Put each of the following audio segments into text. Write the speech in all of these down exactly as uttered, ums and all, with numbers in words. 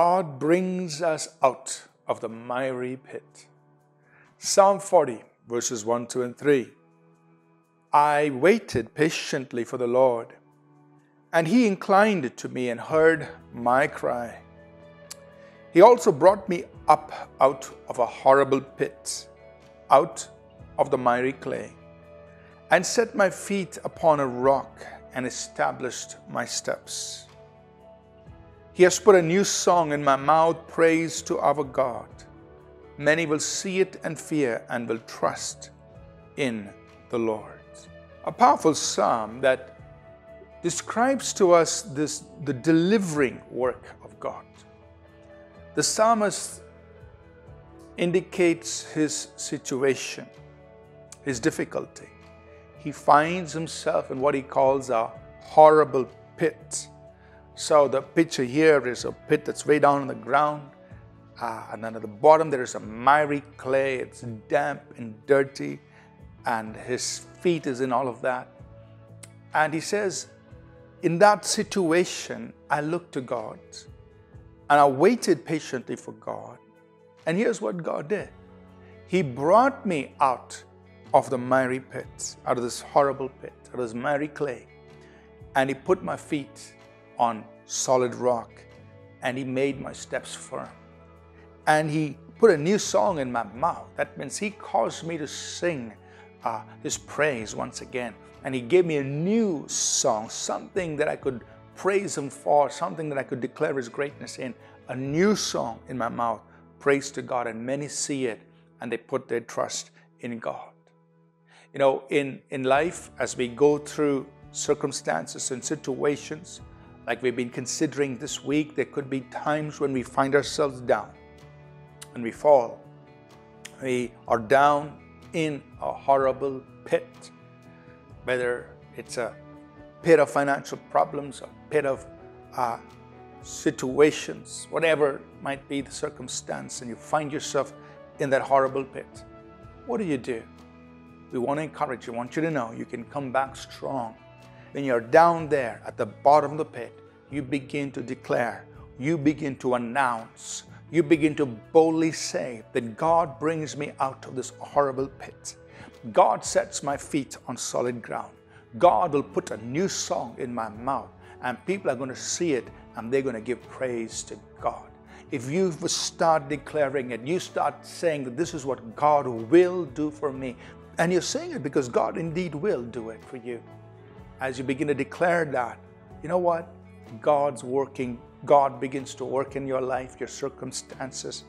God brings us out of the miry pit. Psalm forty, verses one, two, and three. I waited patiently for the Lord, and He inclined to me and heard my cry. He also brought me up out of a horrible pit, out of the miry clay, and set my feet upon a rock and established my steps. He has put a new song in my mouth, praise to our God. Many will see it and fear and will trust in the Lord. A powerful psalm that describes to us this, the delivering work of God. The psalmist indicates his situation, his difficulty. He finds himself in what he calls a horrible pit. So the picture here is a pit that's way down on the ground. Uh, and then at the bottom there is a miry clay. It's damp and dirty. And his feet is in all of that. And he says, in that situation, I looked to God. And I waited patiently for God. And here's what God did. He brought me out of the miry pit, out of this horrible pit, out of this miry clay. And He put my feet on solid rock, and He made my steps firm. And He put a new song in my mouth. That means He caused me to sing uh, His praise once again. And He gave me a new song, something that I could praise Him for, something that I could declare His greatness in. A new song in my mouth, praise to God. And many see it, and they put their trust in God. You know, in, in life, as we go through circumstances and situations, like we've been considering this week, there could be times when we find ourselves down and we fall. We are down in a horrible pit, whether it's a pit of financial problems, a pit of uh, situations, whatever might be the circumstance, and you find yourself in that horrible pit. What do you do? We want to encourage you. We want you to know you can come back strong. When you're down there at the bottom of the pit, you begin to declare, you begin to announce, you begin to boldly say that God brings me out of this horrible pit. God sets my feet on solid ground. God will put a new song in my mouth, and people are going to see it, and they're going to give praise to God. If you start declaring it, you start saying that this is what God will do for me, and you're saying it because God indeed will do it for you. As you begin to declare that, you know what? God's working. God begins to work in your life, your circumstances.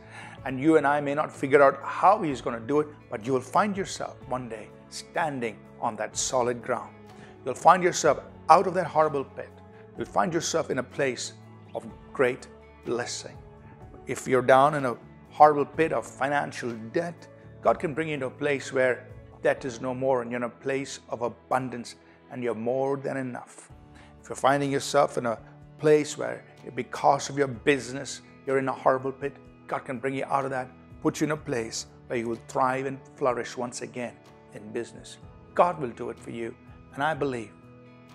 And you and I may not figure out how He's going to do it, but you will find yourself one day standing on that solid ground. You'll find yourself out of that horrible pit. You'll find yourself in a place of great blessing. If you're down in a horrible pit of financial debt, God can bring you into a place where debt is no more, and you're in a place of abundance, and you're more than enough. If you're finding yourself in a place where, because of your business, you're in a horrible pit, God can bring you out of that, put you in a place where you will thrive and flourish once again in business. God will do it for you, and I believe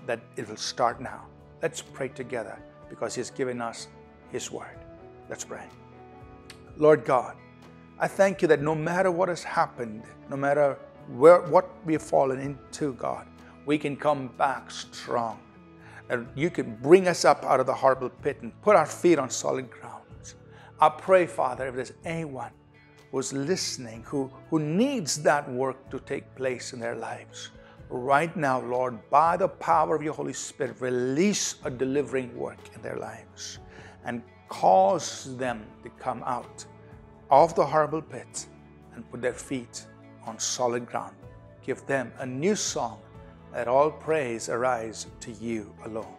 that it will start now. Let's pray together, because He's given us His word. Let's pray. Lord God, I thank You that no matter what has happened, no matter where what we've fallen into, God, we can come back strong. And You can bring us up out of the horrible pit and put our feet on solid ground. I pray, Father, if there's anyone who's listening, who, who needs that work to take place in their lives, right now, Lord, by the power of Your Holy Spirit, release a delivering work in their lives and cause them to come out of the horrible pit and put their feet on solid ground. Give them a new song. Let all praise arise to You alone.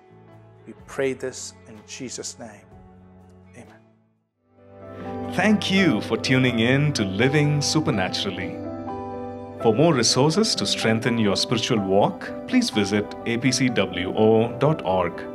We pray this in Jesus' name. Amen. Thank you for tuning in to Living Supernaturally. For more resources to strengthen your spiritual walk, please visit A P C W O dot org.